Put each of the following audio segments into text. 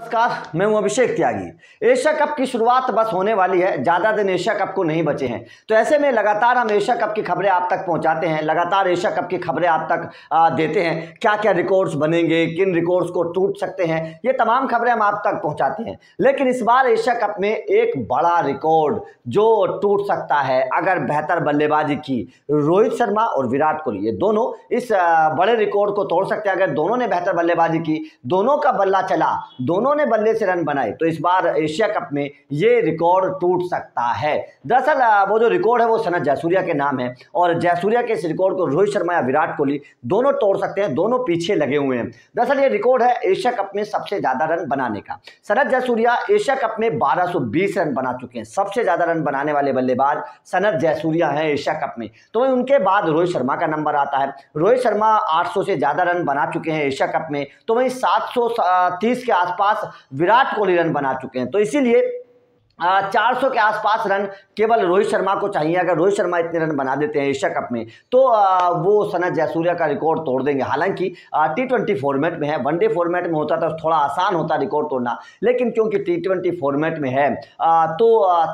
नमस्कार, मैं हूं अभिषेक त्यागी। एशिया कप की शुरुआत बस होने वाली है, ज़्यादा दिन एशिया कप को नहीं बचे हैं, तो ऐसे में लगातार हम एशिया कप की खबरें आप तक पहुंचाते हैं, लगातार एशिया कप की खबरें आप तक देते हैं। क्या क्या रिकॉर्ड्स बनेंगे, किन रिकॉर्ड्स को टूट सकते हैं, ये तमाम खबरें हम आप तक पहुंचाते हैं। लेकिन इस बार एशिया कप में एक बड़ा रिकॉर्ड जो टूट सकता है अगर बेहतर बल्लेबाजी की, रोहित शर्मा और विराट कोहली ये दोनों इस बड़े रिकॉर्ड को तोड़ सकते हैं। अगर दोनों ने बेहतर बल्लेबाजी की, दोनों का बल्ला चला, दोनों ने बल्ले से रन बनाए, तो इस बार एशिया कप में ये रिकॉर्ड टूट सकता है। दरअसल वो जो रिकॉर्ड है वो सनथ जयसूर्या के नाम है, और जयसूर्या के इस रिकॉर्ड को रोहित शर्मा या विराट कोहली दोनों तोड़ सकते हैं, दोनों पीछे लगे हुए हैं। दरअसल ये रिकॉर्ड है एशिया कप में सबसे ज़्यादा रन बनाने का। सनथ जयसूर्या एशिया कप में 1220 रन बना चुके हैं। सबसे ज़्यादा रन बनाने वाले बल्लेबाज सनथ जयसूर्या हैं एशिया कप में, तो उनके बाद रोहित शर्मा का नंबर आता है। रोहित शर्मा 800 से ज़्यादा रन बना चुके हैं एशिया कप में, तो वहीं 730 के आसपास विराट कोहली रन बना चुके हैं। तो इसीलिए 400 के आसपास रन केवल रोहित शर्मा को चाहिए। अगर रोहित शर्मा इतने रन बना देते हैं एशिया कप में, तो वो सनथ जयसूर्या का रिकॉर्ड तोड़ देंगे। हालांकि T20 फॉर्मेट में है, वनडे फॉर्मेट में होता तो थोड़ा आसान होता रिकॉर्ड तोड़ना, लेकिन क्योंकि T20 फॉर्मेट में है तो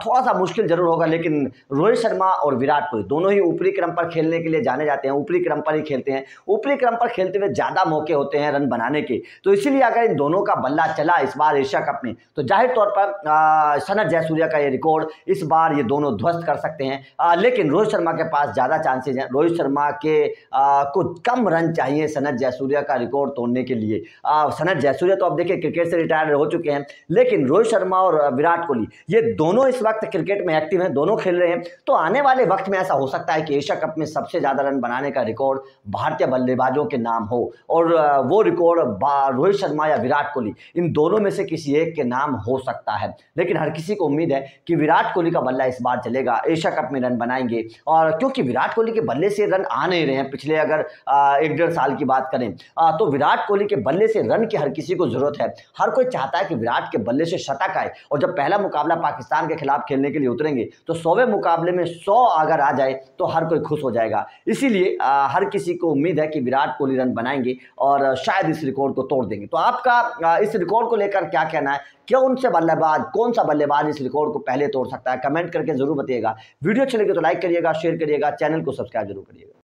थोड़ा सा मुश्किल ज़रूर होगा। लेकिन रोहित शर्मा और विराट कोहली दोनों ही ऊपरी क्रम पर खेलने के लिए जाने जाते हैं, ऊपरी क्रम पर ही खेलते हैं, ऊपरी क्रम पर खेलते हुए ज़्यादा मौके होते हैं रन बनाने के। तो इसीलिए अगर इन दोनों का बल्ला चला इस बार एशिया कप में, तो जाहिर तौर पर सनथ जयसूर्या का ये रिकॉर्ड इस बार ये दोनों ध्वस्त कर सकते हैं। लेकिन रोहित शर्मा के पास ज़्यादा चांसेस हैं। रोहित शर्मा के कुछ कम रन चाहिए सनथ जयसूर्या का रिकॉर्ड तोड़ने के लिए। सनथ जयसूर्या तो अब देखिए क्रिकेट से रिटायर हो चुके हैं, लेकिन रोहित शर्मा और विराट कोहली ये दोनों इस वक्त क्रिकेट में एक्टिव हैं, दोनों खेल रहे हैं। तो आने वाले वक्त में ऐसा हो सकता है कि एशिया कप में सबसे ज़्यादा रन बनाने का रिकॉर्ड भारतीय बल्लेबाजों के नाम हो, और वो रिकॉर्ड रोहित शर्मा या विराट कोहली इन दोनों में से किसी एक के नाम हो सकता है। लेकिन हर किसी को उम्मीद है कि विराट कोहली का बल्ला इस बार चलेगा, एशिया कप में रन बनाएंगे, और क्योंकि विराट कोहली के बल्ले से रन आ नहीं रहे हैं। पिछले अगर 1-1.5 साल की बात करें तो विराट कोहली के बल्ले से रन की हर किसी को ज़रूरत है। हर कोई चाहता है कि विराट के बल्ले से शतक आए, और जब पहला मुकाबला पाकिस्तान के खिलाफ खेलने के लिए उतरेंगे तो 100वें मुकाबले में 100 अगर आ जाए तो हर कोई खुश हो जाएगा। इसीलिए हर किसी को उम्मीद है कि विराट कोहली रन बनाएंगे और शायद इस रिकॉर्ड को तोड़ देंगे। तो आपका इस रिकॉर्ड को लेकर क्या कहना है, कौन सा बल्लेबाज इस रिकॉर्ड को पहले तोड़ सकता है, कमेंट करके जरूर बताइएगा। वीडियो अच्छी लगी तो लाइक करिएगा, शेयर करिएगा, चैनल को सब्सक्राइब जरूर करिएगा।